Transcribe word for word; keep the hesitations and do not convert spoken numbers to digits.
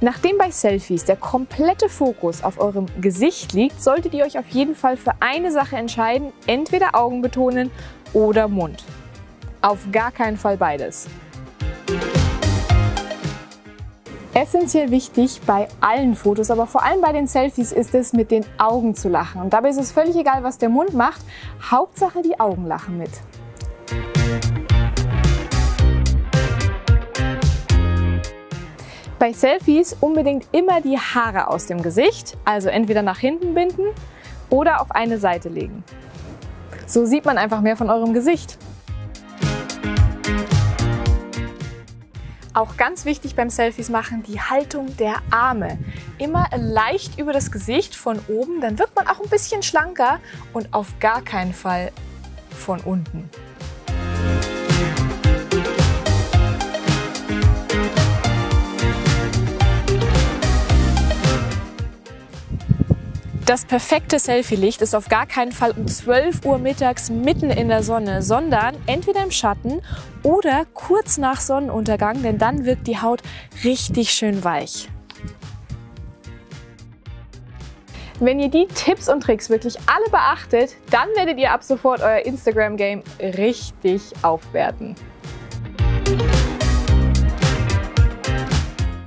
Nachdem bei Selfies der komplette Fokus auf eurem Gesicht liegt, solltet ihr euch auf jeden Fall für eine Sache entscheiden, entweder Augen betonen oder Mund. Auf gar keinen Fall beides. Essentiell wichtig bei allen Fotos, aber vor allem bei den Selfies ist es, mit den Augen zu lachen. Und dabei ist es völlig egal, was der Mund macht, Hauptsache die Augen lachen mit. Bei Selfies unbedingt immer die Haare aus dem Gesicht, also entweder nach hinten binden oder auf eine Seite legen. So sieht man einfach mehr von eurem Gesicht. Auch ganz wichtig beim Selfies machen, die Haltung der Arme. Immer leicht über das Gesicht von oben, dann wird man auch ein bisschen schlanker und auf gar keinen Fall von unten. Das perfekte Selfie-Licht ist auf gar keinen Fall um zwölf Uhr mittags mitten in der Sonne, sondern entweder im Schatten oder kurz nach Sonnenuntergang, denn dann wirkt die Haut richtig schön weich. Wenn ihr die Tipps und Tricks wirklich alle beachtet, dann werdet ihr ab sofort euer Instagram-Game richtig aufwerten.